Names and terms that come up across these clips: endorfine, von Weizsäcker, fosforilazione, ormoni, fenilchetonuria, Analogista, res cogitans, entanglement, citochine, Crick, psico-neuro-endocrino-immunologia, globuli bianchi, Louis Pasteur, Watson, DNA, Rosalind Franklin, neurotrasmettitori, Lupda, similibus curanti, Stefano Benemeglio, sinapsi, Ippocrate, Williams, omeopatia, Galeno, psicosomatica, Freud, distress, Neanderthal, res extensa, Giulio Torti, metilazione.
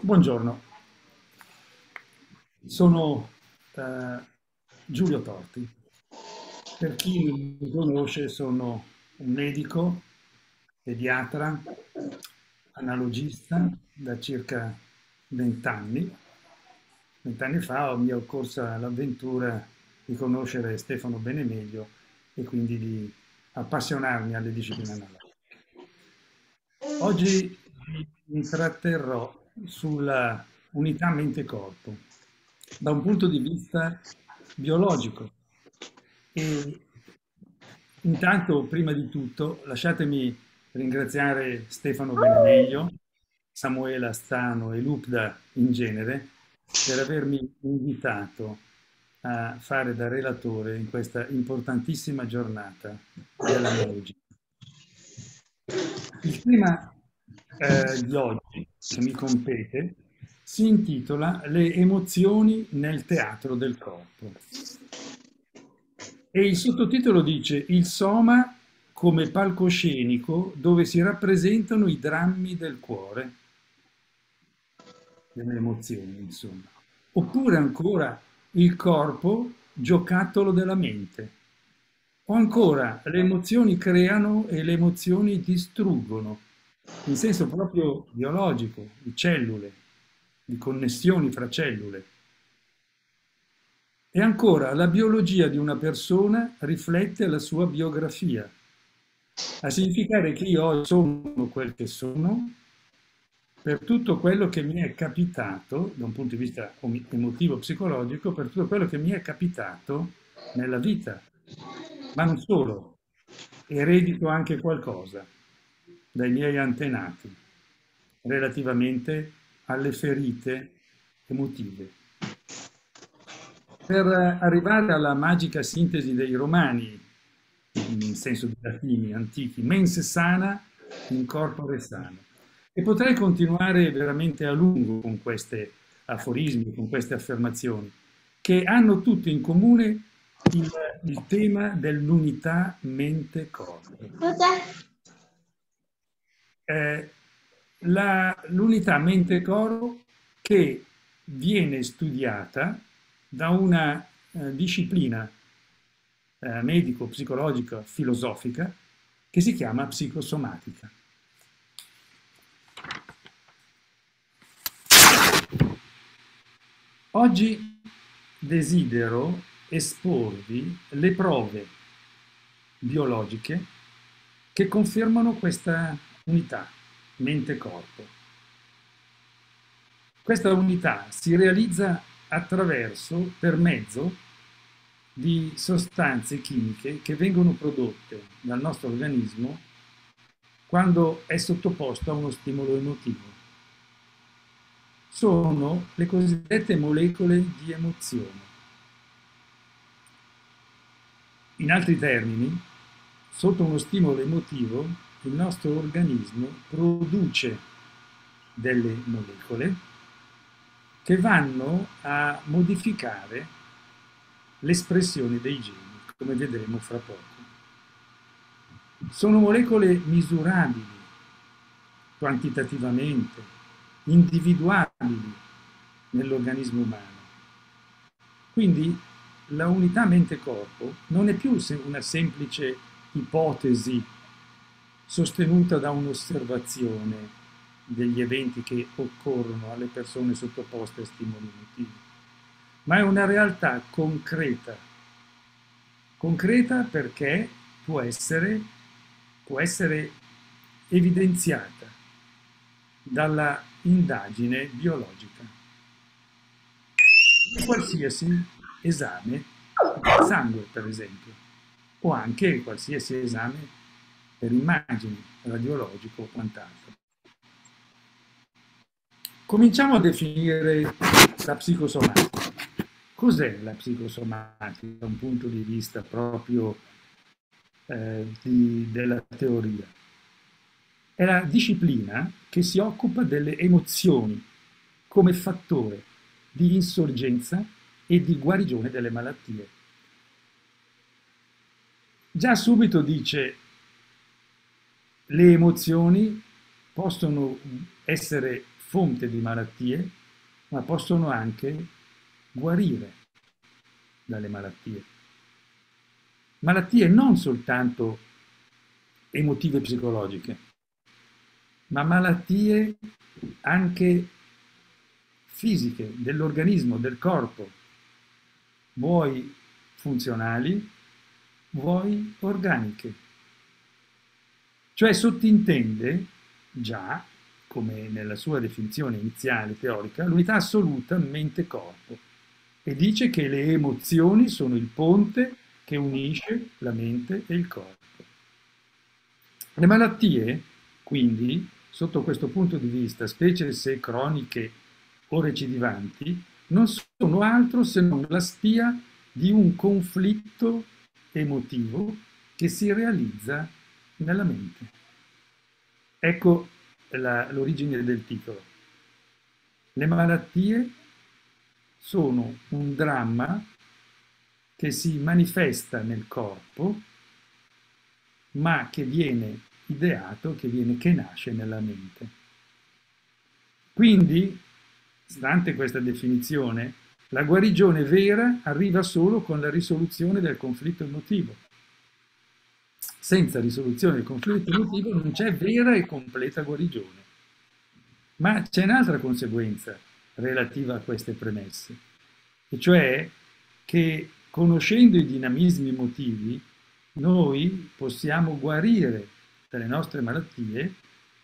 Buongiorno, sono Giulio Torti. Per chi non mi conosce, sono un medico, pediatra, analogista da circa 20 anni. 20 anni fa mi è occorsa l'avventura di conoscere Stefano Benemeglio e quindi di appassionarmi alle discipline analogiche. Oggi mi tratterrò sulla unità mente-corpo da un punto di vista biologico. E intanto, prima di tutto, lasciatemi ringraziare Stefano Benemeglio, Samuela Stano e Lupda in genere per avermi invitato a fare da relatore in questa importantissima giornata dell'analogia. Il tema di oggi, che mi compete, si intitola Le emozioni nel teatro del corpo. E il sottotitolo dice: Il soma come palcoscenico dove si rappresentano i drammi del cuore, delle emozioni, insomma. Oppure ancora il corpo giocattolo della mente. O ancora le emozioni creano e le emozioni distruggono. In senso proprio biologico, di cellule, di connessioni fra cellule. E ancora, la biologia di una persona riflette la sua biografia, a significare che io sono quel che sono per tutto quello che mi è capitato, da un punto di vista emotivo-psicologico, per tutto quello che mi è capitato nella vita, ma non solo, eredito anche qualcosa dai miei antenati, relativamente alle ferite emotive. Per arrivare alla magica sintesi dei Romani, in senso di latini antichi, mens sana in corpore sano. E potrei continuare veramente a lungo con questi aforismi, con queste affermazioni, che hanno tutte in comune il tema dell'unità mente-corpo. L'unità mente-corpo che viene studiata da una disciplina medico-psicologica, filosofica, che si chiama psicosomatica. Oggi desidero esporvi le prove biologiche che confermano questa unità mente-corpo. Questa unità si realizza attraverso, per mezzo di sostanze chimiche che vengono prodotte dal nostro organismo quando è sottoposto a uno stimolo emotivo. Sono le cosiddette molecole di emozione. In altri termini, sotto uno stimolo emotivo, il nostro organismo produce delle molecole che vanno a modificare l'espressione dei geni, come vedremo fra poco. Sono molecole misurabili, quantitativamente, individuabili nell'organismo umano. Quindi la unità mente-corpo non è più una semplice ipotesi sostenuta da un'osservazione degli eventi che occorrono alle persone sottoposte a stimoli emotivi, ma è una realtà concreta. Concreta perché può essere evidenziata dalla indagine biologica. Qualsiasi esame del sangue, per esempio, o anche qualsiasi esame per immagini, radiologico o quant'altro. Cominciamo a definire la psicosomatica. Cos'è la psicosomatica da un punto di vista proprio della teoria? È la disciplina che si occupa delle emozioni come fattore di insorgenza e di guarigione delle malattie. Già subito dice: le emozioni possono essere fonte di malattie, ma possono anche guarire dalle malattie. Malattie non soltanto emotive e psicologiche, ma malattie anche fisiche, dell'organismo, del corpo, vuoi funzionali, vuoi organiche. Cioè sottintende già, come nella sua definizione iniziale teorica, l'unità assoluta mente-corpo, e dice che le emozioni sono il ponte che unisce la mente e il corpo. Le malattie, quindi, sotto questo punto di vista, specie se croniche o recidivanti, non sono altro se non la spia di un conflitto emotivo che si realizza nella mente. Ecco l'origine del titolo. Le malattie sono un dramma che si manifesta nel corpo, ma che viene ideato, che nasce nella mente. Quindi, stante questa definizione, la guarigione vera arriva solo con la risoluzione del conflitto emotivo. Senza risoluzione del conflitto emotivo non c'è vera e completa guarigione. Ma c'è un'altra conseguenza relativa a queste premesse, e cioè che conoscendo i dinamismi emotivi noi possiamo guarire dalle nostre malattie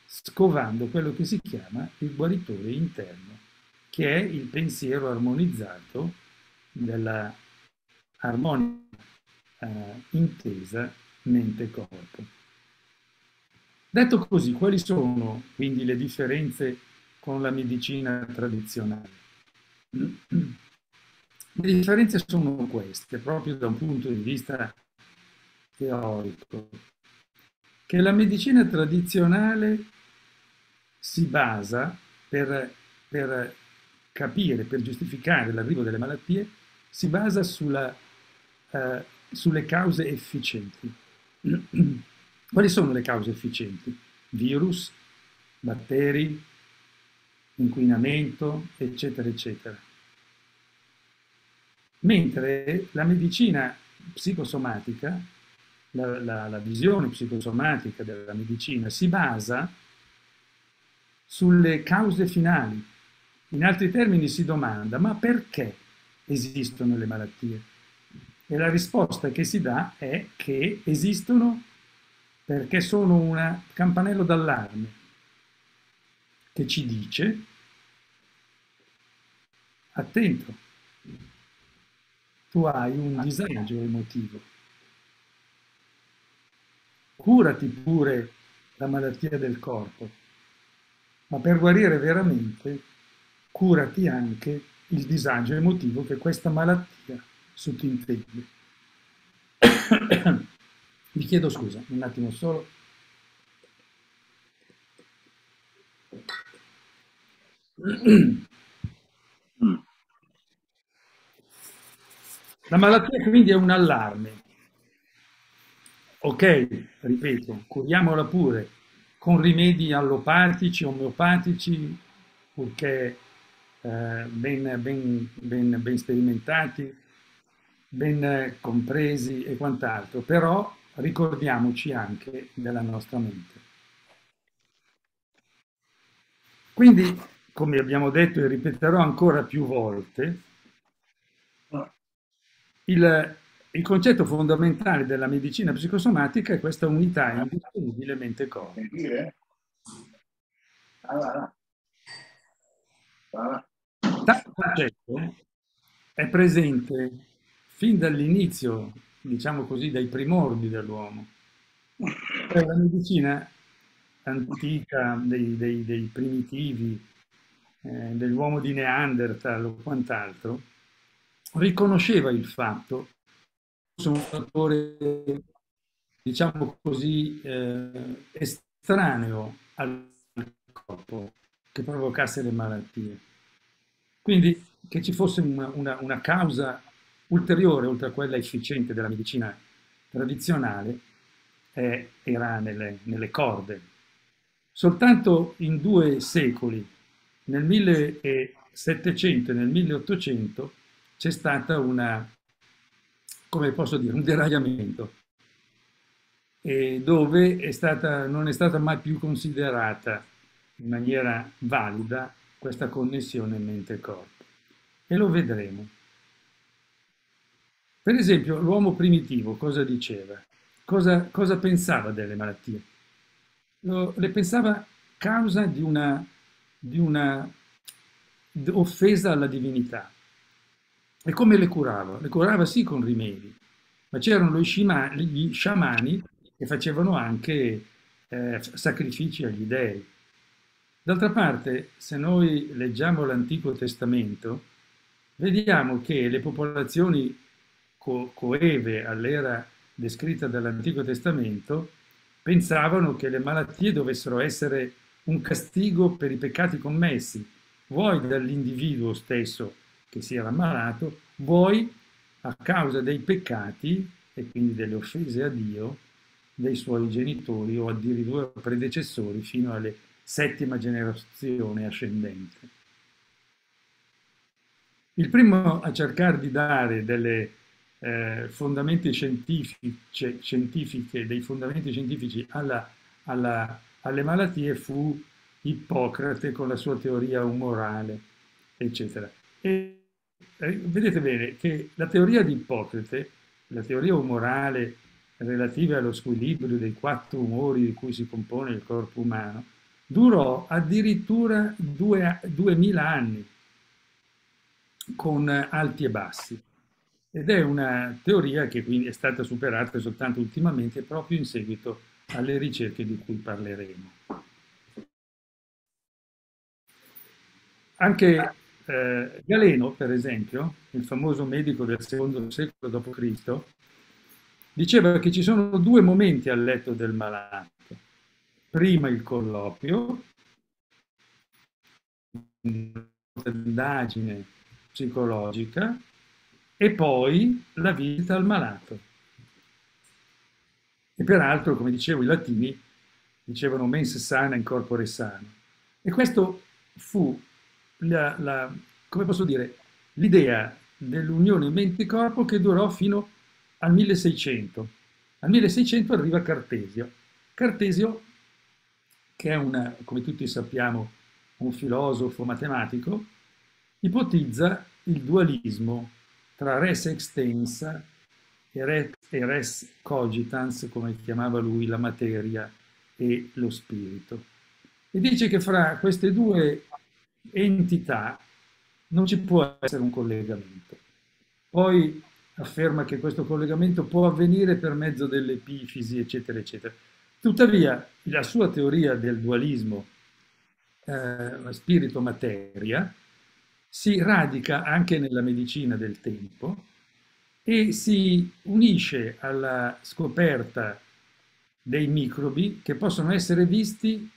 scovando quello che si chiama il guaritore interno, che è il pensiero armonizzato della armonica intesa mente-corpo. Detto così, quali sono quindi le differenze con la medicina tradizionale? Le differenze sono queste, proprio da un punto di vista teorico, che la medicina tradizionale si basa per capire, per giustificare l'arrivo delle malattie, si basa sulle cause efficienti. Quali sono le cause efficienti? Virus, batteri, inquinamento, eccetera, eccetera. Mentre la medicina psicosomatica, la visione psicosomatica della medicina, si basa sulle cause finali. In altri termini si domanda, ma perché esistono le malattie? E la risposta che si dà è che esistono perché sono un campanello d'allarme che ci dice, attento, tu hai un disagio emotivo, curati pure la malattia del corpo, ma per guarire veramente curati anche il disagio emotivo che questa malattia sottintende. Vi chiedo scusa, un attimo solo. La malattia quindi è un allarme. Ok, ripeto, curiamola pure con rimedi allopatici, omeopatici, purché ben sperimentati, ben compresi e quant'altro, però ricordiamoci anche della nostra mente. Quindi, come abbiamo detto e ripeterò ancora più volte, il concetto fondamentale della medicina psicosomatica è questa unità indissolubile mente-corpo. Tale concetto è presente fin dall'inizio, diciamo così, dai primordi dell'uomo. La medicina antica dei primitivi, dell'uomo di Neanderthal o quant'altro, riconosceva il fatto che fosse un fattore, diciamo così, estraneo al corpo che provocasse le malattie. Quindi che ci fosse una causa ulteriore, oltre a quella efficiente della medicina tradizionale, era nelle corde. Soltanto in 2 secoli nel 1700 e nel 1800 c'è stata una, come posso dire, un deragliamento, dove non è stata mai più considerata in maniera valida questa connessione mente-corpo. E lo vedremo. Per esempio, l'uomo primitivo cosa diceva? Cosa pensava delle malattie? Le pensava causa di una offesa alla divinità. E come le curava? Le curava sì con rimedi, ma c'erano gli sciamani che facevano anche sacrifici agli dei. D'altra parte, se noi leggiamo l'Antico Testamento, vediamo che le popolazioni coeve all'era descritta dall'Antico Testamento pensavano che le malattie dovessero essere un castigo per i peccati commessi, vuoi dall'individuo stesso che si era ammalato, vuoi a causa dei peccati e quindi delle offese a Dio dei suoi genitori o addirittura predecessori fino alla settima generazione ascendente. Il primo a cercare di dare dei fondamenti scientifici alle malattie fu Ippocrate con la sua teoria umorale, eccetera. E vedete bene che la teoria di Ippocrate, la teoria umorale relativa allo squilibrio dei 4 umori di cui si compone il corpo umano, durò addirittura 2000 anni, con alti e bassi. Ed è una teoria che quindi è stata superata soltanto ultimamente, proprio in seguito alle ricerche di cui parleremo. Anche Galeno, per esempio, il famoso medico del II secolo d.C., diceva che ci sono 2 momenti al letto del malato. Prima il colloquio, l'indagine psicologica, e poi la visita al malato. E peraltro, come dicevo, i latini dicevano mens sana in corpore sano. E questo fu l'idea dell'unione mente-corpo che durò fino al 1600. Al 1600 arriva Cartesio. Cartesio, che è, come tutti sappiamo, un filosofo matematico, ipotizza il dualismo tra res extensa e res cogitans, come chiamava lui, la materia e lo spirito. E dice che fra queste 2 entità non ci può essere un collegamento. Poi afferma che questo collegamento può avvenire per mezzo delle epifisi, eccetera, eccetera. Tuttavia, la sua teoria del dualismo spirito-materia si radica anche nella medicina del tempo e si unisce alla scoperta dei microbi che possono essere visti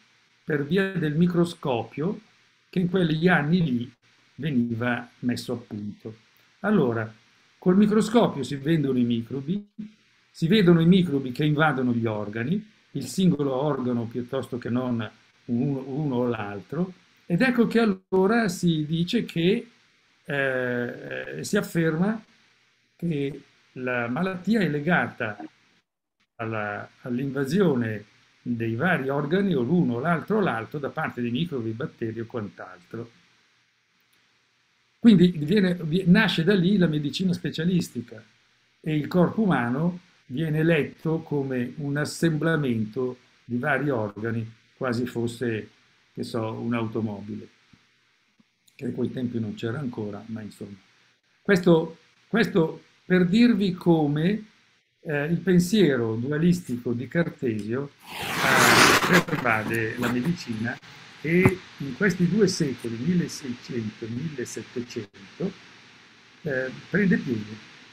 per via del microscopio che in quegli anni lì veniva messo a punto. Allora, col microscopio si vedono i microbi che invadono gli organi, il singolo organo piuttosto che non uno o l'altro, ed ecco che allora si dice che si afferma che la malattia è legata all'invasione dei vari organi, o l'uno o l'altro da parte di microbi, batteri o quant'altro. Quindi nasce da lì la medicina specialistica e il corpo umano viene letto come un assemblamento di vari organi, quasi fosse, che so, un'automobile, che a quei tempi non c'era ancora, ma insomma. Questo per dirvi come il pensiero dualistico di Cartesio pervade la medicina e in questi 2 secoli, 1600 e 1700, prende piede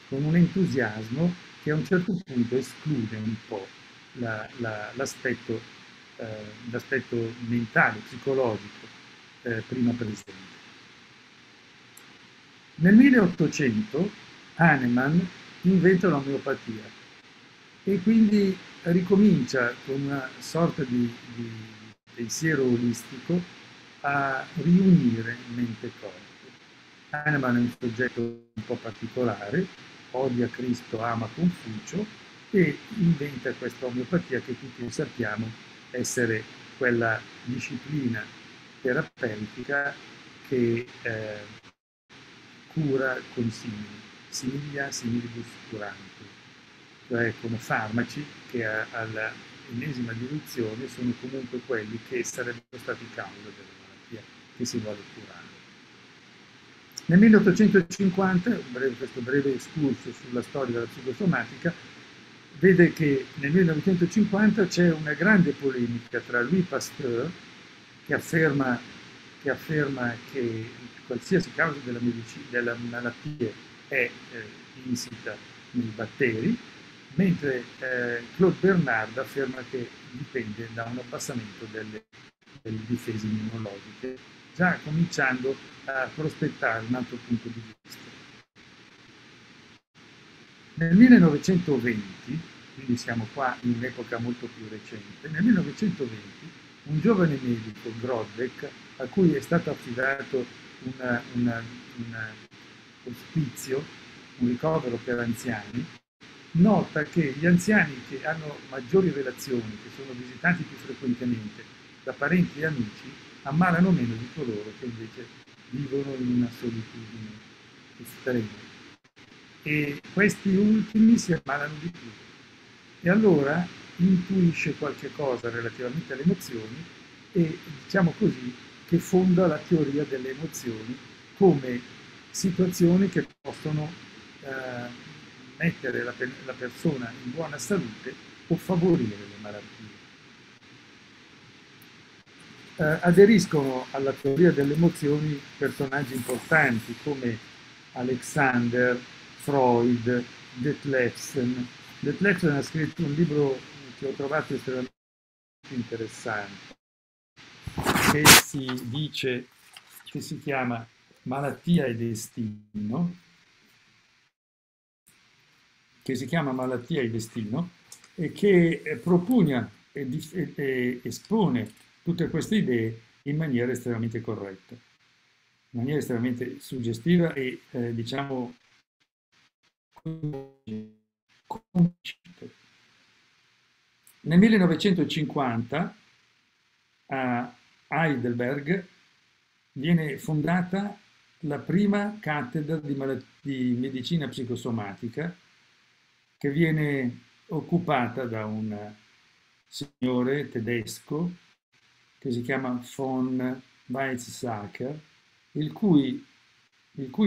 con un entusiasmo che a un certo punto esclude un po' l'aspetto mentale, psicologico, prima presente. Nel 1800 Hahnemann inventa l'omeopatia e quindi ricomincia con una sorta di pensiero olistico a riunire mente e corpo. Hahnemann è un soggetto un po' particolare, odia Cristo, ama Confucio e inventa questa omeopatia che tutti sappiamo essere quella disciplina terapeutica che cura con simili, similibus curanti, cioè con farmaci che all'ennesima diluzione sono comunque quelli che sarebbero stati causa della malattia che si vuole curare. Nel 1850, questo breve escurso sulla storia della psicosomatica, vede che nel 1950 c'è una grande polemica tra Louis Pasteur, che afferma che qualsiasi causa della malattia è insita nei batteri, mentre Claude Bernard afferma che dipende da un abbassamento delle difese immunologiche, già cominciando a prospettare un altro punto di vista. Nel 1920, quindi siamo qua in un'epoca molto più recente, nel 1920 un giovane medico, Grodbeck, a cui è stato affidato un ricovero per anziani, nota che gli anziani che hanno maggiori relazioni, che sono visitati più frequentemente da parenti e amici, ammalano meno di coloro che invece vivono in una solitudine estrema. E questi ultimi si ammalano di più. E allora intuisce qualche cosa relativamente alle emozioni e, diciamo così, che fonda la teoria delle emozioni come situazioni che possono mettere la persona in buona salute o favorire le malattie. Aderiscono alla teoria delle emozioni personaggi importanti come Alexander, Freud, Detlefsen. Detlefsen ha scritto un libro che ho trovato estremamente interessante, che si chiama Malattia e Destino, e che propugna e espone tutte queste idee in maniera estremamente corretta, in maniera estremamente suggestiva e, diciamo, nel 1950 a Heidelberg viene fondata la prima cattedra di medicina psicosomatica, che viene occupata da un signore tedesco che si chiama von Weizsäcker, il cui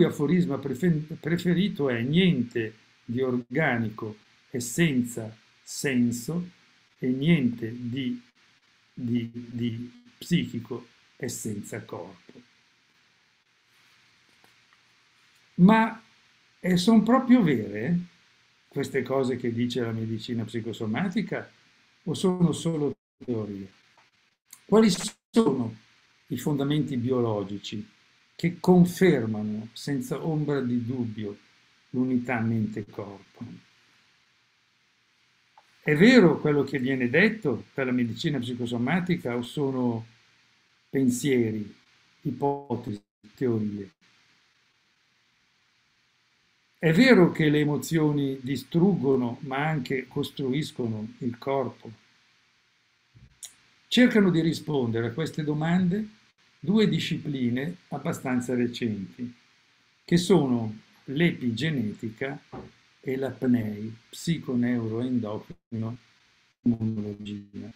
aforisma preferito è: niente di organico è senza senso e niente di psichico è senza corpo. Ma sono proprio vere queste cose che dice la medicina psicosomatica o sono solo teorie? Quali sono i fondamenti biologici che confermano senza ombra di dubbio l'unità mente-corpo? È vero quello che viene detto dalla medicina psicosomatica o sono pensieri, ipotesi, teorie? È vero che le emozioni distruggono ma anche costruiscono il corpo? Cercano di rispondere a queste domande due discipline abbastanza recenti, che sono l'epigenetica e la PNEI, psico-neuro-endocrino-immunologia.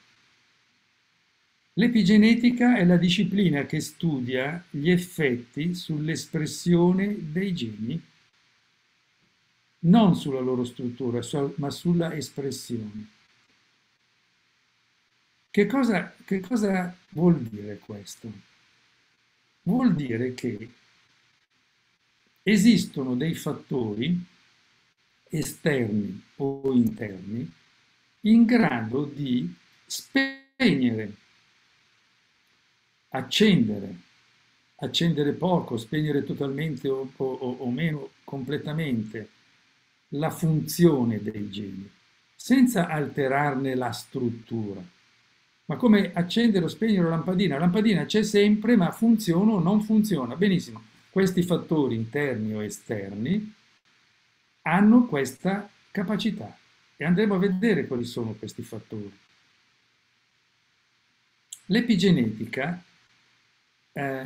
L'epigenetica è la disciplina che studia gli effetti sull'espressione dei geni, non sulla loro struttura, ma sulla espressione. Che cosa vuol dire questo? Vuol dire che esistono dei fattori esterni o interni in grado di spegnere, accendere poco, spegnere totalmente o meno completamente la funzione dei geni, senza alterarne la struttura. Ma come accendere o spegnere la lampadina c'è sempre, ma funziona o non funziona? Benissimo, questi fattori interni o esterni hanno questa capacità e andremo a vedere quali sono questi fattori. L'epigenetica,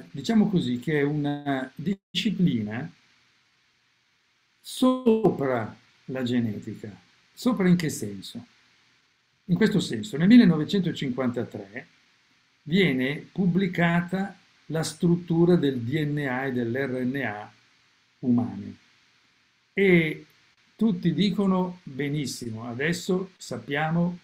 diciamo così, che è una disciplina sopra la genetica. Sopra in che senso? In questo senso, nel 1953 viene pubblicata la struttura del DNA e dell'RNA umani e tutti dicono benissimo, adesso sappiamo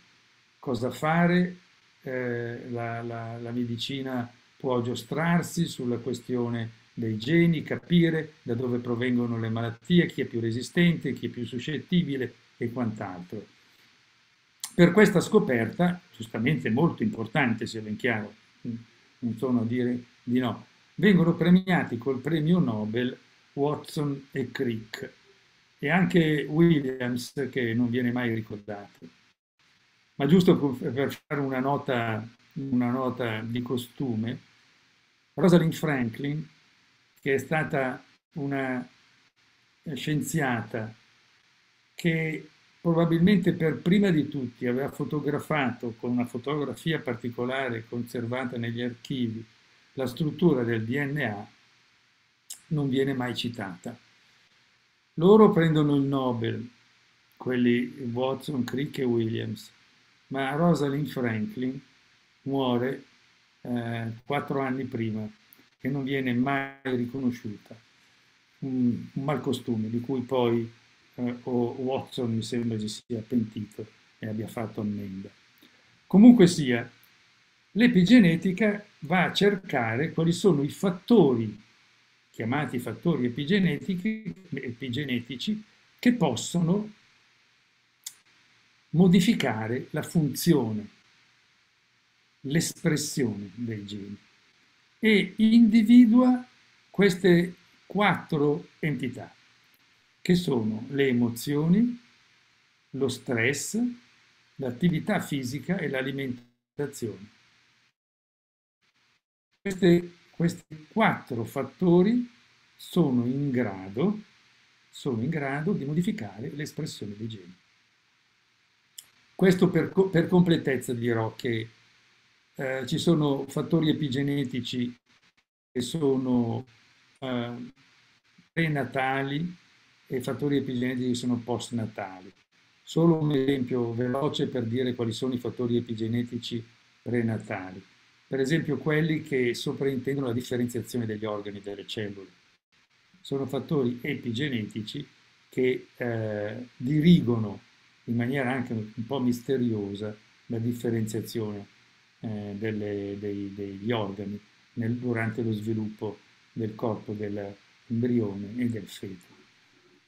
cosa fare, la medicina può aggiustarsi sulla questione dei geni, capire da dove provengono le malattie, chi è più resistente, chi è più suscettibile e quant'altro. Per questa scoperta, giustamente molto importante, se ben chiaro, non sono a dire di no, vengono premiati col premio Nobel Watson e Crick e anche Williams, che non viene mai ricordato. Ma giusto per fare una nota di costume, Rosalind Franklin, che è stata una scienziata che probabilmente per prima di tutti aveva fotografato con una fotografia particolare conservata negli archivi la struttura del DNA, non viene mai citata. Loro prendono il Nobel, quelli Watson, Crick e Williams, ma Rosalind Franklin muore 4 anni prima e non viene mai riconosciuta. Un malcostume di cui poi Watson mi sembra si sia pentito e abbia fatto ammenda. Comunque sia, l'epigenetica va a cercare quali sono i fattori, chiamati fattori epigenetici, che possono modificare la funzione, l'espressione dei geni, e individua queste 4 entità, che sono le emozioni, lo stress, l'attività fisica e l'alimentazione. Questi 4 fattori sono in grado di modificare l'espressione dei geni. Questo per completezza dirò che ci sono fattori epigenetici che sono prenatali, e fattori epigenetici sono postnatali. Solo un esempio veloce per dire quali sono i fattori epigenetici prenatali. Per esempio quelli che sovrintendono la differenziazione degli organi, delle cellule. Sono fattori epigenetici che dirigono in maniera anche un po' misteriosa la differenziazione degli organi durante lo sviluppo del corpo dell'embrione e del feto.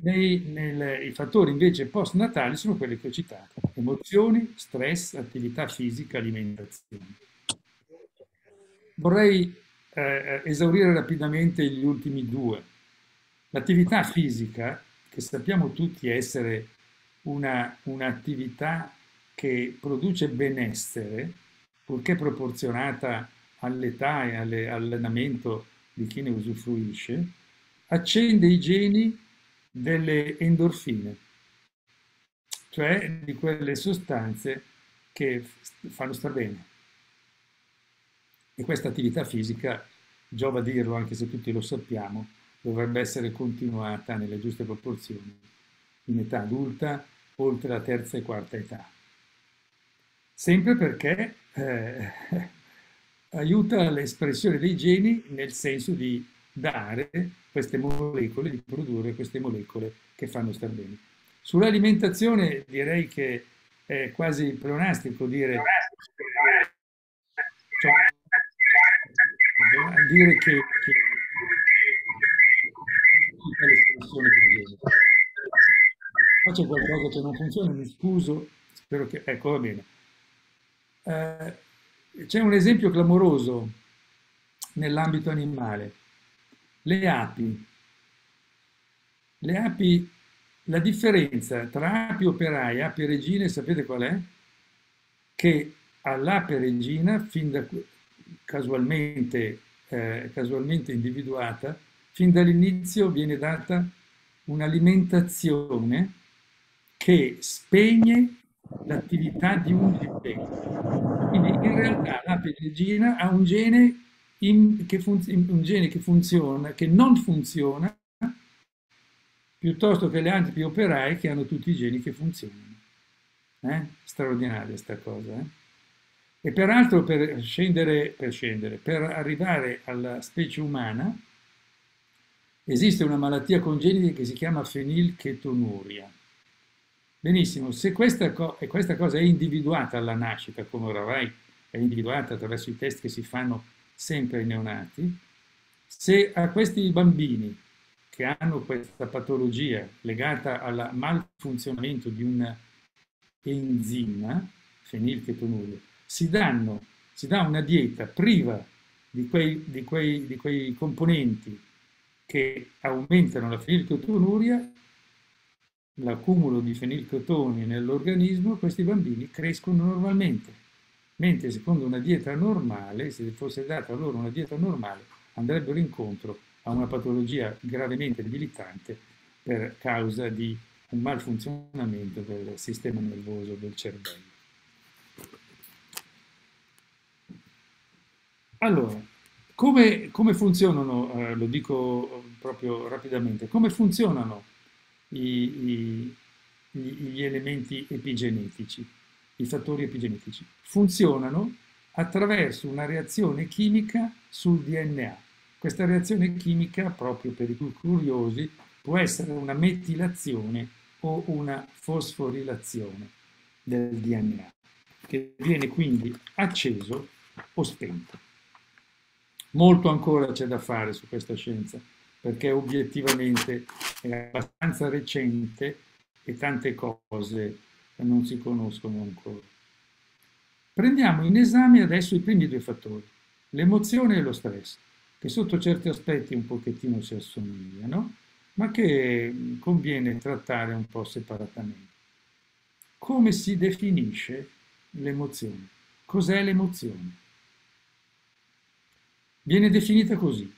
I fattori invece postnatali sono quelli che ho citato: emozioni, stress, attività fisica, alimentazione. Vorrei esaurire rapidamente gli ultimi 2. L'attività fisica, che sappiamo tutti essere un'attività che produce benessere, purché proporzionata all'età e all'allenamento di chi ne usufruisce, accende i geni delle endorfine, cioè di quelle sostanze che fanno star bene. E questa attività fisica, giova dirlo anche se tutti lo sappiamo, dovrebbe essere continuata nelle giuste proporzioni in età adulta, oltre la 3ª e 4ª età. Sempre perché aiuta l'espressione dei geni, nel senso di dare queste molecole, di produrre queste molecole che fanno star bene. Sull'alimentazione direi che è quasi pleonastico dire che faccio qualcosa che non funziona, mi scuso, spero che... Ecco, va bene. C'è un esempio clamoroso nell'ambito animale. Le api, la differenza tra api operaie e api regine, sapete qual è? Che all'aperegina, fin da, casualmente individuata, fin dall'inizio viene data un'alimentazione che spegne l'attività di un dipendente. Quindi in realtà l'aperegina ha un gene che non funziona, piuttosto che le antipioperae che hanno tutti i geni che funzionano. Straordinaria sta cosa. E peraltro per arrivare alla specie umana esiste una malattia congenita che si chiama fenilchetonuria. Benissimo, se questa cosa è individuata alla nascita, come oramai è individuata attraverso i test che si fanno sempre ai neonati, se a questi bambini che hanno questa patologia legata al malfunzionamento di un enzima, fenilchetonuria, si dà una dieta priva di quei componenti che aumentano la fenilchetonuria, l'accumulo di fenilchetoni nell'organismo, questi bambini crescono normalmente. Mentre secondo una dieta normale, se fosse data loro una dieta normale, andrebbero incontro a una patologia gravemente debilitante per causa di un malfunzionamento del sistema nervoso del cervello. Allora, come funzionano, lo dico proprio rapidamente, come funzionano gli elementi epigenetici, i fattori epigenetici? Funzionano attraverso una reazione chimica sul DNA. Questa reazione chimica, proprio per i più curiosi, può essere una metilazione o una fosforilazione del DNA, che viene quindi acceso o spento. Molto ancora c'è da fare su questa scienza, perché obiettivamente è abbastanza recente e tante cose non si conoscono ancora. Prendiamo in esame adesso i primi due fattori, l'emozione e lo stress, che sotto certi aspetti un pochettino si assomigliano, ma che conviene trattare un po' separatamente. Come si definisce l'emozione? Cos'è l'emozione? Viene definita così.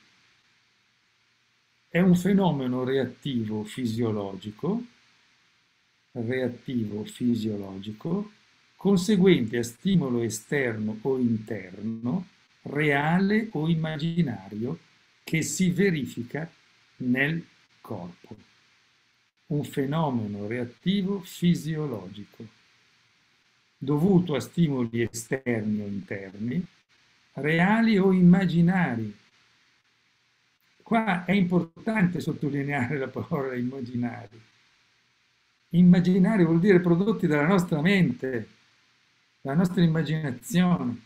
È un fenomeno reattivo fisiologico, conseguente a stimolo esterno o interno, reale o immaginario, che si verifica nel corpo. Un fenomeno reattivo fisiologico, dovuto a stimoli esterni o interni, reali o immaginari. Qua è importante sottolineare la parola immaginari. Immaginari vuol dire prodotti dalla nostra mente, dalla nostra immaginazione,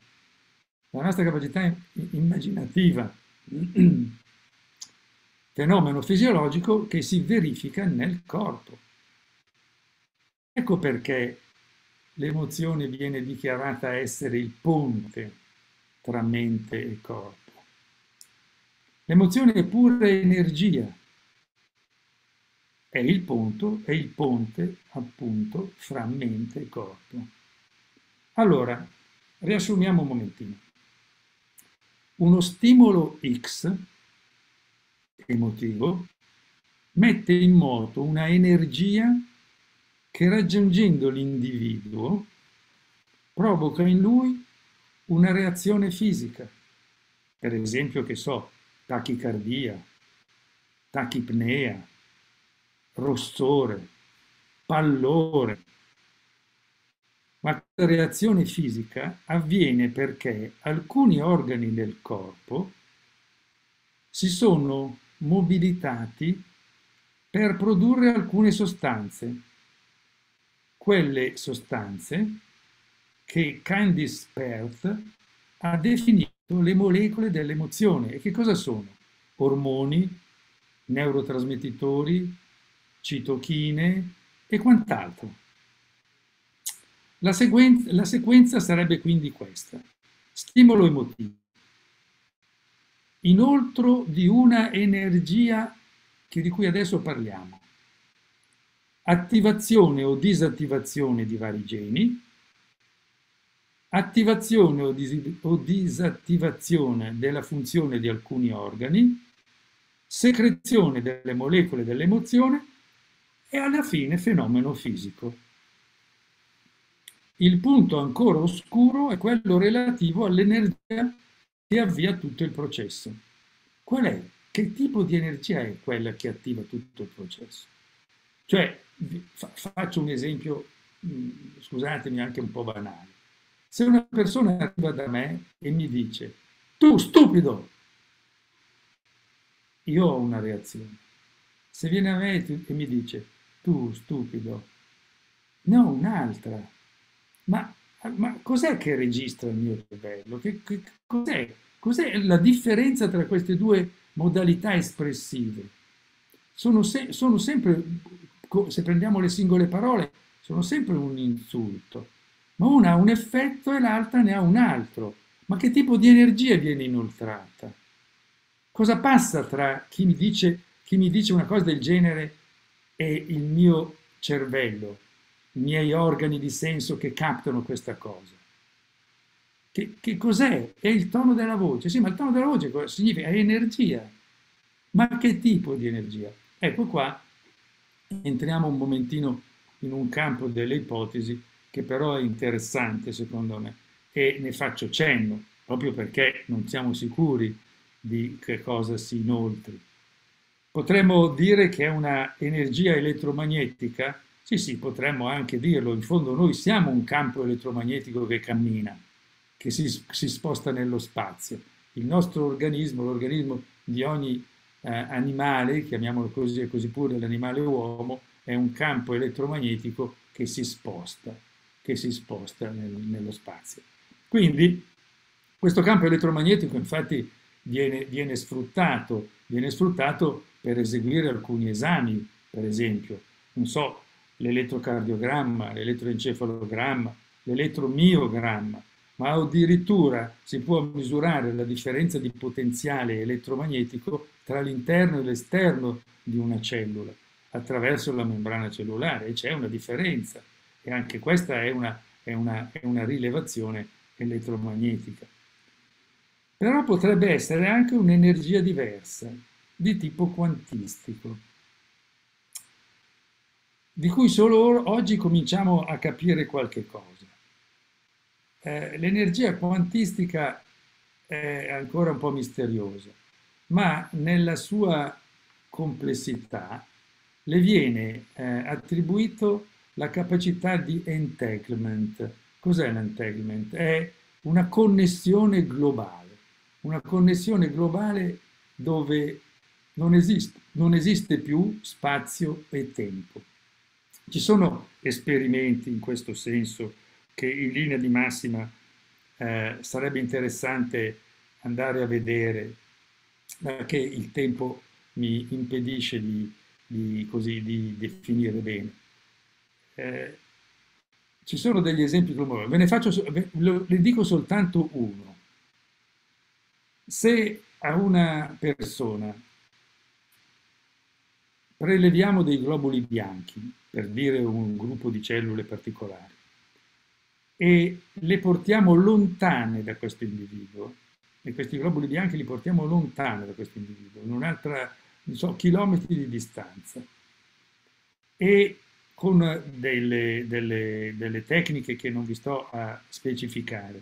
la nostra capacità immaginativa, fenomeno fisiologico che si verifica nel corpo. Ecco perché l'emozione viene dichiarata essere il ponte tra mente e corpo. L'emozione è pura energia, è il ponte appunto fra mente e corpo. Allora, riassumiamo un momentino. Uno stimolo X, emotivo, mette in moto una energia che, raggiungendo l'individuo, provoca in lui una reazione fisica, per esempio, che so, tachicardia, tachipnea, rossore, pallore. Ma questa reazione fisica avviene perché alcuni organi del corpo si sono mobilitati per produrre alcune sostanze, quelle sostanze che Candice Perth ha definito le molecole dell'emozione. E che cosa sono? Ormoni, neurotrasmettitori, citochine e quant'altro. La sequenza sarebbe quindi questa. Stimolo emotivo, inoltre di una energia di cui adesso parliamo, attivazione o disattivazione di vari geni, attivazione o disattivazione della funzione di alcuni organi, secrezione delle molecole dell'emozione e alla fine fenomeno fisico. Il punto ancora oscuro è quello relativo all'energia che avvia tutto il processo. Qual è? Che tipo di energia è quella che attiva tutto il processo? Cioè, faccio un esempio, scusatemi, anche un po' banale. Se una persona arriva da me e mi dice "tu stupido", io ho una reazione. Se viene a me e mi dice "tu stupido", ne ho un'altra. Ma cos'è che registra il mio cervello? Che cos'è? Cos'è la differenza tra queste due modalità espressive? Sono sempre, se prendiamo le singole parole, sono sempre un insulto, ma una ha un effetto e l'altra ne ha un altro. Ma che tipo di energia viene inoltrata? Cosa passa tra chi mi dice una cosa del genere e il mio cervello, i miei organi di senso che captano questa cosa? Che cos'è? È il tono della voce. Sì, ma il tono della voce cosa significa? È energia. Ma che tipo di energia? Ecco qua, entriamo un momentino in un campo delle ipotesi che però è interessante secondo me e ne faccio cenno, proprio perché non siamo sicuri di che cosa si inoltri. Potremmo dire che è una energia elettromagnetica? Sì, potremmo anche dirlo. In fondo noi siamo un campo elettromagnetico che cammina, che si sposta nello spazio. Il nostro organismo, l'organismo di ogni animale, chiamiamolo così, e così pure l'animale uomo, è un campo elettromagnetico che si sposta nello spazio. Quindi questo campo elettromagnetico infatti viene sfruttato per eseguire alcuni esami, per esempio, non so, l'elettrocardiogramma, l'elettroencefalogramma, l'elettromiogramma, ma addirittura si può misurare la differenza di potenziale elettromagnetico tra l'interno e l'esterno di una cellula attraverso la membrana cellulare, e c'è una differenza, e anche questa è una rilevazione elettromagnetica. Però potrebbe essere anche un'energia diversa, di tipo quantistico, di cui solo oggi cominciamo a capire qualche cosa. L'energia quantistica è ancora un po' misteriosa, ma nella sua complessità le viene attribuito la capacità di entanglement. Cos'è l'entanglement? È una connessione globale, dove non esiste più spazio e tempo. Ci sono esperimenti in questo senso che in linea di massima sarebbe interessante andare a vedere, perché il tempo mi impedisce di definire bene. Ci sono degli esempi, ve ne faccio, le dico soltanto uno. Se a una persona preleviamo dei globuli bianchi, per dire un gruppo di cellule particolari, e le portiamo lontane da questo individuo, e questi globuli bianchi li portiamo lontane da questo individuo, in un'altra, non so, chilometri di distanza, e con delle tecniche che non vi sto a specificare,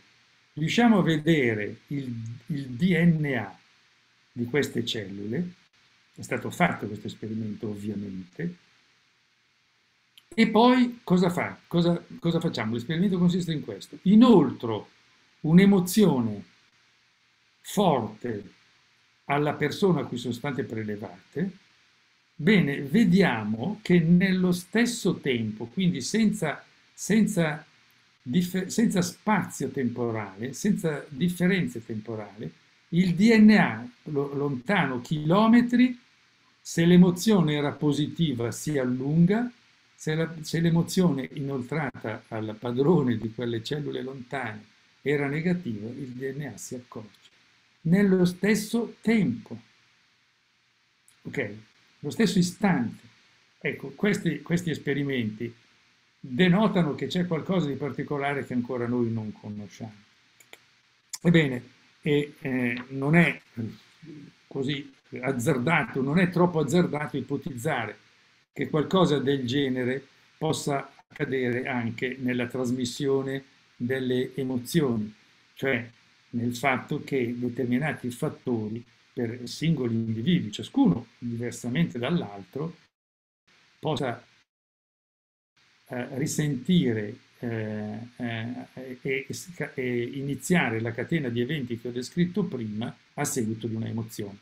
riusciamo a vedere il DNA di queste cellule. È stato fatto questo esperimento, ovviamente, e poi cosa facciamo? L'esperimento consiste in questo: inoltro un'emozione forte alla persona a cui sono state prelevate. Bene, vediamo che nello stesso tempo, quindi senza spazio temporale, senza differenze temporali, il DNA lontano chilometri, se l'emozione era positiva si allunga, se l'emozione inoltrata al padrone di quelle cellule lontane era negativa, il DNA si accorcia. Nello stesso tempo, ok? Lo stesso istante. Ecco, questi esperimenti denotano che c'è qualcosa di particolare che ancora noi non conosciamo. Ebbene, non è così azzardato, non è troppo azzardato ipotizzare che qualcosa del genere possa accadere anche nella trasmissione delle emozioni, cioè nel fatto che determinati fattori per singoli individui, ciascuno diversamente dall'altro, possa risentire e iniziare la catena di eventi che ho descritto prima a seguito di una emozione,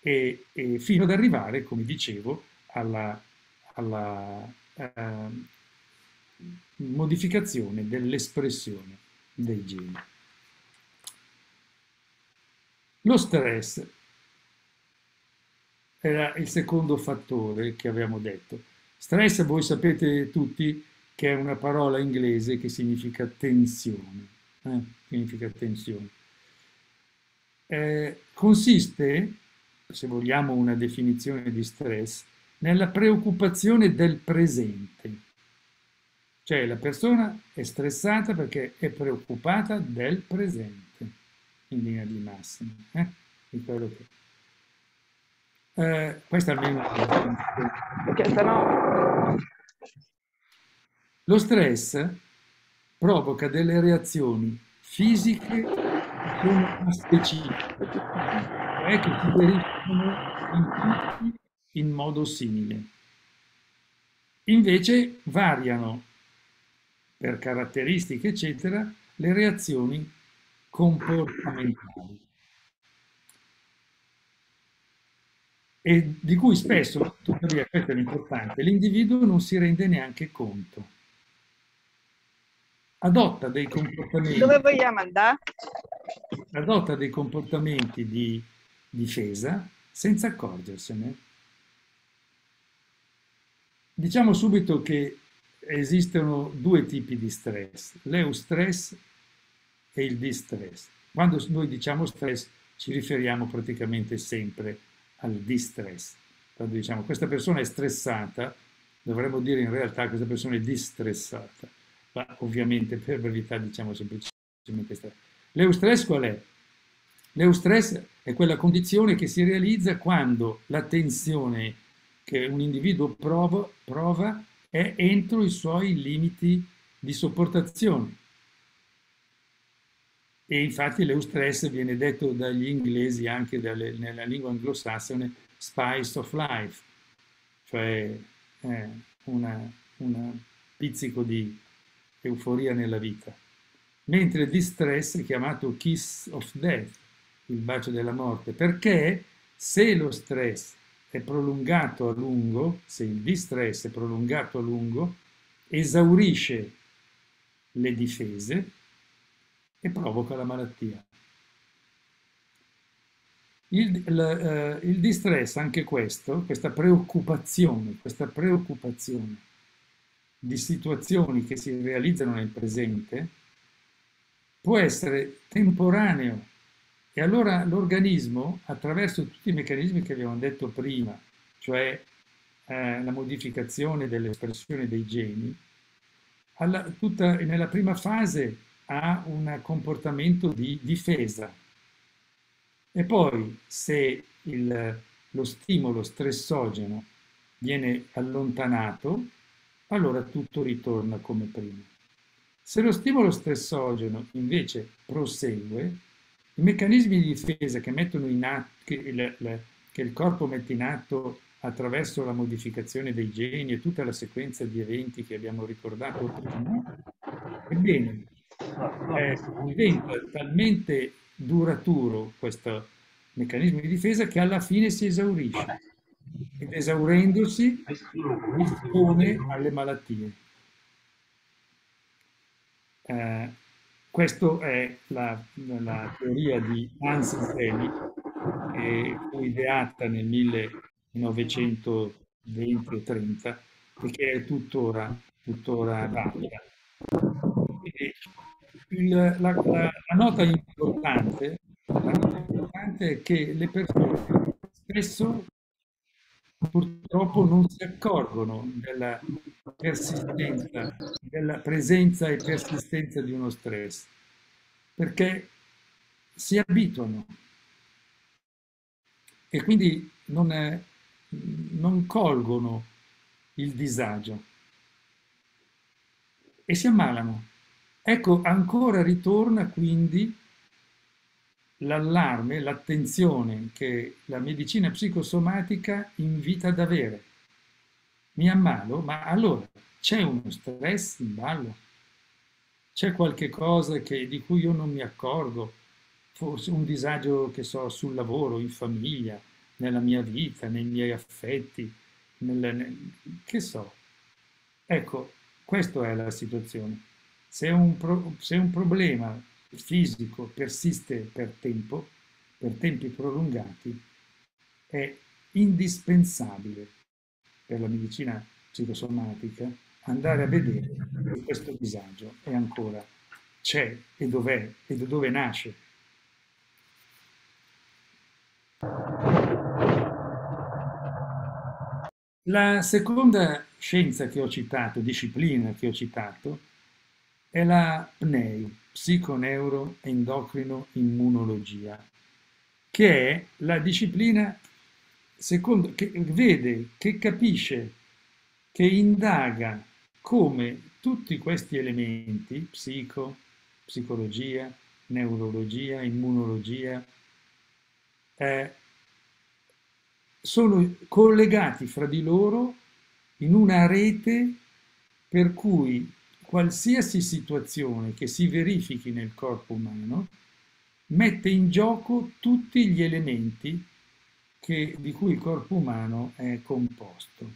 e fino ad arrivare, come dicevo, alla modificazione dell'espressione dei geni. Lo stress era il secondo fattore che avevamo detto. Stress, voi sapete tutti che è una parola inglese che significa tensione. Significa tensione. Consiste, se vogliamo una definizione di stress, nella preoccupazione del presente. Cioè la persona è stressata perché è preoccupata del presente, in linea di massima, di quello che... questa almeno... Lo stress provoca delle reazioni fisiche specifiche, che si verificano in tutti in modo simile. Invece variano per caratteristiche, eccetera, le reazioni comportamentali, e di cui spesso, tuttavia, questo è l'importante, l'individuo non si rende neanche conto. Adotta dei comportamenti... Dove vogliamo andare? Adotta dei comportamenti di difesa senza accorgersene. Diciamo subito che esistono due tipi di stress, l'eustress e il distress. Quando noi diciamo stress ci riferiamo praticamente sempre al distress. Quando diciamo questa persona è stressata, dovremmo dire in realtà questa persona è distressata, ma ovviamente per brevità diciamo semplicemente stress. L'eustress qual è? L'eustress è quella condizione che si realizza quando la tensione che un individuo prova è entro i suoi limiti di sopportazione. E infatti l'eustress viene detto dagli inglesi anche nella lingua anglosassone spice of life, cioè un pizzico di euforia nella vita. Mentre il distress è chiamato kiss of death, il bacio della morte, perché se lo stress è prolungato a lungo, se il distress è prolungato a lungo, esaurisce le difese e provoca la malattia. Il distress, anche questo, questa preoccupazione di situazioni che si realizzano nel presente, può essere temporaneo, e allora l'organismo, attraverso tutti i meccanismi che abbiamo detto prima, cioè la modificazione dell'espressione dei geni, nella prima fase ha un comportamento di difesa, e poi se lo stimolo stressogeno viene allontanato, allora tutto ritorna come prima. Se lo stimolo stressogeno invece prosegue, i meccanismi di difesa che il corpo mette in atto attraverso la modificazione dei geni e tutta la sequenza di eventi che abbiamo ricordato prima, ebbene, diventa talmente duraturo questo meccanismo di difesa che alla fine si esaurisce, ed esaurendosi espone alle malattie. Questa è la teoria di Hans Selye, che fu ideata nel 1920 o 30, e che è tuttora valida. La nota importante è che le persone spesso purtroppo non si accorgono della persistenza, della presenza e persistenza di uno stress, perché si abituano e quindi non colgono il disagio e si ammalano. Ecco, ancora ritorna quindi l'allarme, l'attenzione che la medicina psicosomatica invita ad avere. Mi ammalo, ma allora c'è uno stress in ballo? C'è qualche cosa di cui io non mi accorgo? Forse un disagio, che so, sul lavoro, in famiglia, nella mia vita, nei miei affetti, che so. Ecco, questa è la situazione. Se un problema fisico persiste per tempi prolungati, è indispensabile per la medicina psicosomatica andare a vedere se questo disagio è ancora c'è e dov'è e da dove nasce. La seconda scienza che ho citato, disciplina che ho citato, è la PNEI, psico-neuro-endocrino-immunologia, che è la disciplina che vede, che capisce, che indaga come tutti questi elementi, psicologia, neurologia, immunologia, sono collegati fra di loro in una rete per cui qualsiasi situazione che si verifichi nel corpo umano mette in gioco tutti gli elementi di cui il corpo umano è composto,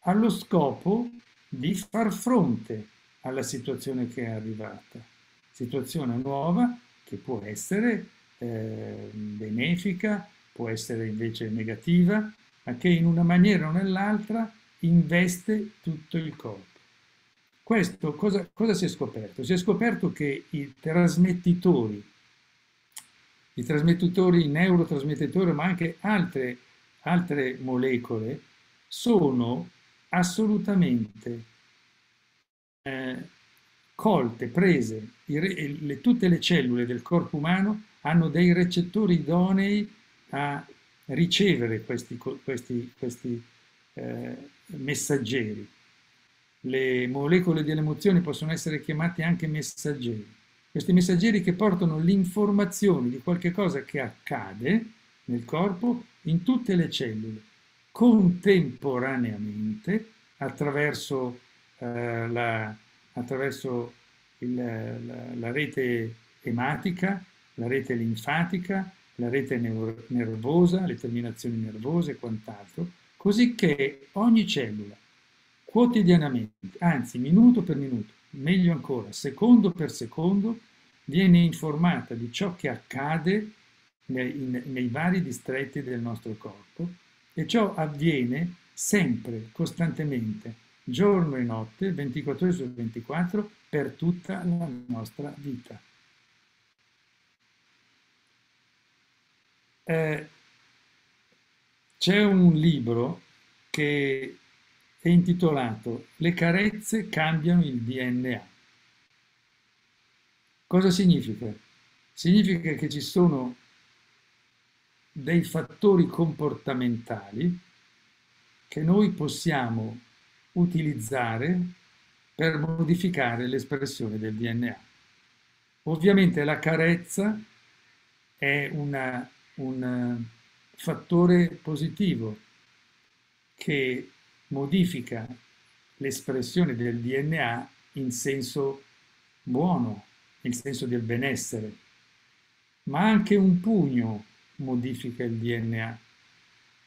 allo scopo di far fronte alla situazione che è arrivata, situazione nuova che può essere benefica, può essere invece negativa, ma che in una maniera o nell'altra investe tutto il corpo. Questo cosa si è scoperto? Si è scoperto che i neurotrasmettitori, ma anche altre molecole, sono assolutamente colte, prese. Tutte le cellule del corpo umano hanno dei recettori idonei a ricevere questi messaggeri. Le molecole delle emozioni possono essere chiamate anche messaggeri. Questi messaggeri che portano l'informazione di qualche cosa che accade nel corpo in tutte le cellule, contemporaneamente attraverso la rete ematica, la rete linfatica, la rete nervosa, le terminazioni nervose e quant'altro, così che ogni cellula quotidianamente, anzi minuto per minuto, meglio ancora, secondo per secondo, viene informata di ciò che accade nei vari distretti del nostro corpo, e ciò avviene sempre, costantemente, giorno e notte, 24 ore su 24, per tutta la nostra vita. C'è un libro che è intitolato "Le carezze cambiano il DNA". Cosa significa? Significa che ci sono dei fattori comportamentali che noi possiamo utilizzare per modificare l'espressione del DNA. Ovviamente la carezza è un fattore positivo che modifica l'espressione del DNA in senso buono, nel senso del benessere, ma anche un pugno modifica il DNA.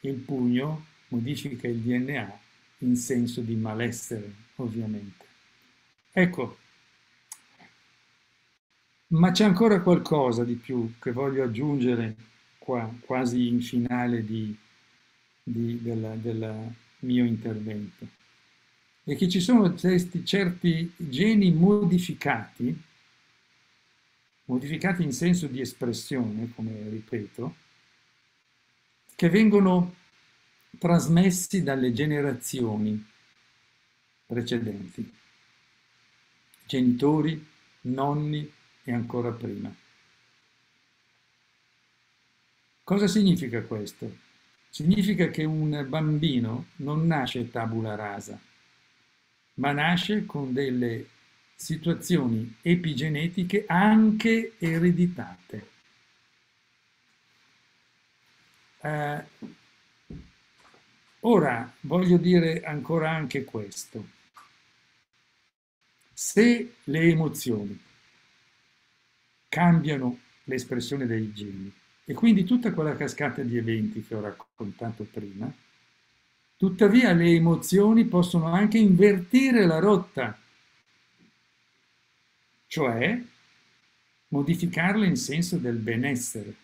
Il pugno modifica il DNA in senso di malessere, ovviamente. Ecco, ma c'è ancora qualcosa di più che voglio aggiungere qua, quasi in finale della mio intervento, e che ci sono certi geni modificati in senso di espressione, come ripeto, che vengono trasmessi dalle generazioni precedenti, genitori, nonni e ancora prima. Cosa significa questo? Significa che un bambino non nasce tabula rasa, ma nasce con delle situazioni epigenetiche anche ereditate. Ora voglio dire ancora anche questo. Se le emozioni cambiano l'espressione dei geni e quindi tutta quella cascata di eventi che ho raccontato prima, tuttavia le emozioni possono anche invertire la rotta, cioè modificarle in senso del benessere.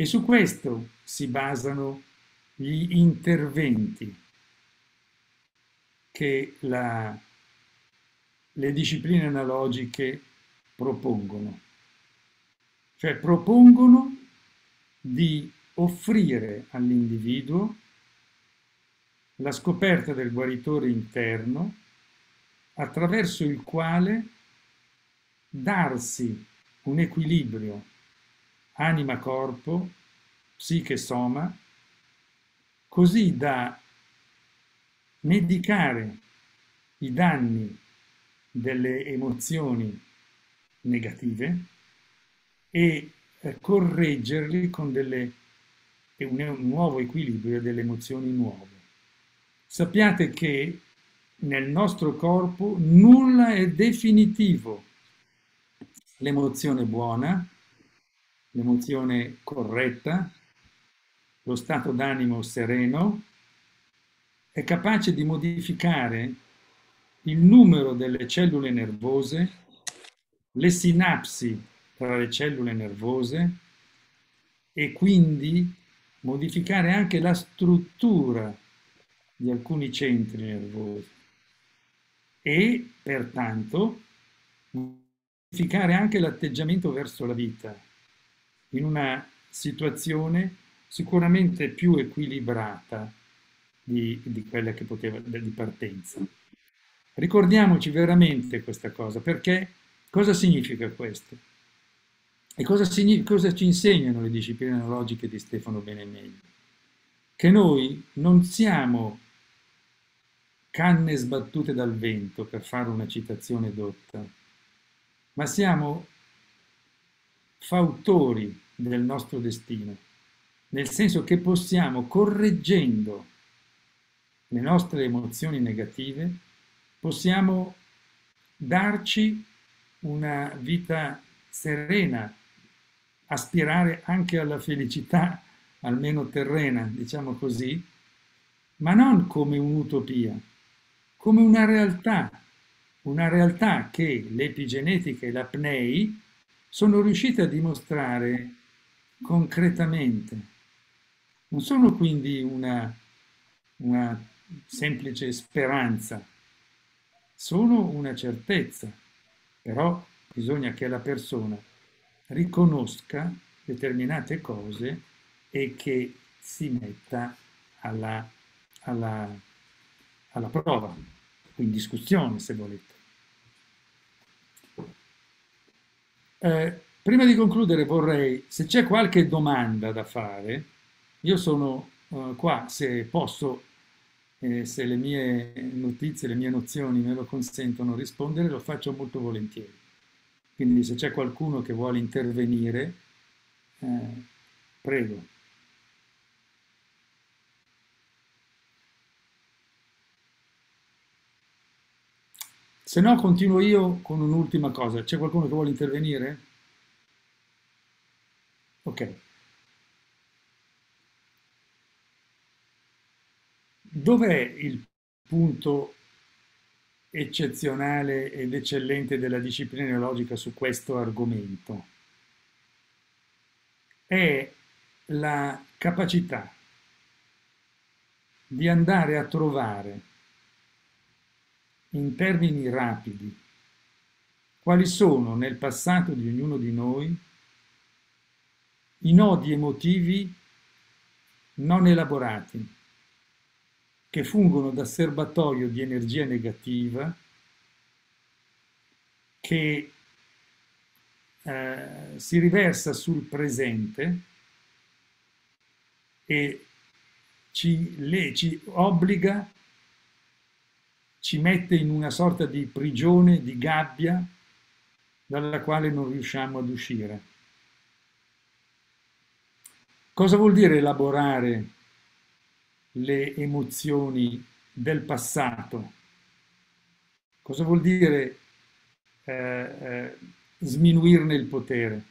E su questo si basano gli interventi che le discipline analogiche propongono. Cioè propongono di offrire all'individuo la scoperta del guaritore interno attraverso il quale darsi un equilibrio anima-corpo, psiche-soma, così da medicare i danni delle emozioni negative e correggerli con un nuovo equilibrio delle emozioni nuove. Sappiate che nel nostro corpo nulla è definitivo. L'emozione buona, l'emozione corretta, lo stato d'animo sereno è capace di modificare il numero delle cellule nervose, le sinapsi tra le cellule nervose e quindi modificare anche la struttura di alcuni centri nervosi e pertanto modificare anche l'atteggiamento verso la vita in una situazione sicuramente più equilibrata di quella che poteva di partenza. Ricordiamoci veramente questa cosa, perché cosa significa questo? E cosa ci insegnano le discipline analogiche di Stefano Benemeglio? Che noi non siamo canne sbattute dal vento, per fare una citazione dotta, ma siamo fautori del nostro destino, nel senso che possiamo, correggendo le nostre emozioni negative, possiamo darci una vita serena, aspirare anche alla felicità, almeno terrena, diciamo così, ma non come un'utopia, come una realtà che l'epigenetica e la PNEI sono riuscite a dimostrare concretamente. Non sono quindi una semplice speranza, sono una certezza, però bisogna che la persona riconosca determinate cose e che si metta alla prova, in discussione se volete. Prima di concludere vorrei, se c'è qualche domanda da fare, io sono qua, se posso, se le mie notizie, le mie nozioni me lo consentono, rispondere, lo faccio molto volentieri. Quindi se c'è qualcuno che vuole intervenire, prego. Se no, continuo io con un'ultima cosa. C'è qualcuno che vuole intervenire? Ok. Dov'è il punto eccezionale ed eccellente della disciplina neologica su questo argomento? È la capacità di andare a trovare in termini rapidi quali sono nel passato di ognuno di noi i nodi emotivi non elaborati, che fungono da serbatoio di energia negativa, che si riversa sul presente e ci obbliga, ci mette in una sorta di prigione, di gabbia, dalla quale non riusciamo ad uscire. Cosa vuol dire elaborare le emozioni del passato? Cosa vuol dire sminuirne il potere?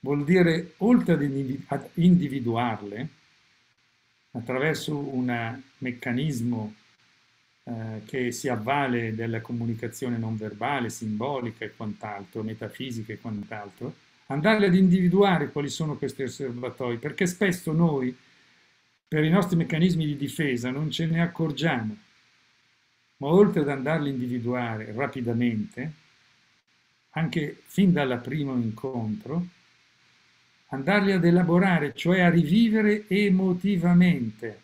Vuol dire, oltre ad individuarle, attraverso un meccanismo che si avvale della comunicazione non verbale, simbolica e quant'altro, metafisica e quant'altro, andare ad individuare quali sono questi osservatori, perché spesso noi, per i nostri meccanismi di difesa, non ce ne accorgiamo, ma oltre ad andarli a individuare rapidamente, anche fin dal primo incontro, andarli ad elaborare, cioè a rivivere emotivamente,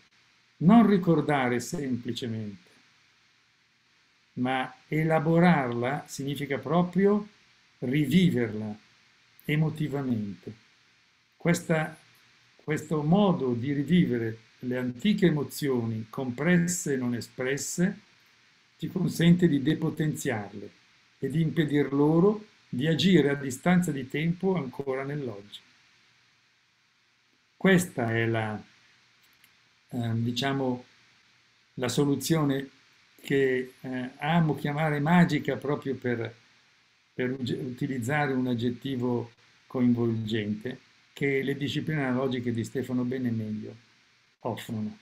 non ricordare semplicemente, ma elaborarla significa proprio riviverla emotivamente. Questo modo di rivivere le antiche emozioni, compresse e non espresse, ci consente di depotenziarle e di impedir loro di agire a distanza di tempo ancora nell'oggi. Questa è la, diciamo, la soluzione che amo chiamare magica, proprio per utilizzare un aggettivo coinvolgente, che le discipline analogiche di Stefano Benemeglio offrono.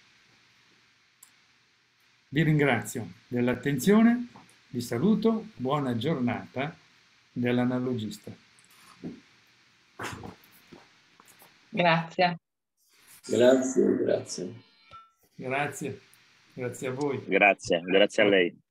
Vi ringrazio dell'attenzione, vi saluto, buona giornata dell'analogista. Grazie. Grazie, grazie. Grazie, grazie a voi. Grazie, grazie a lei.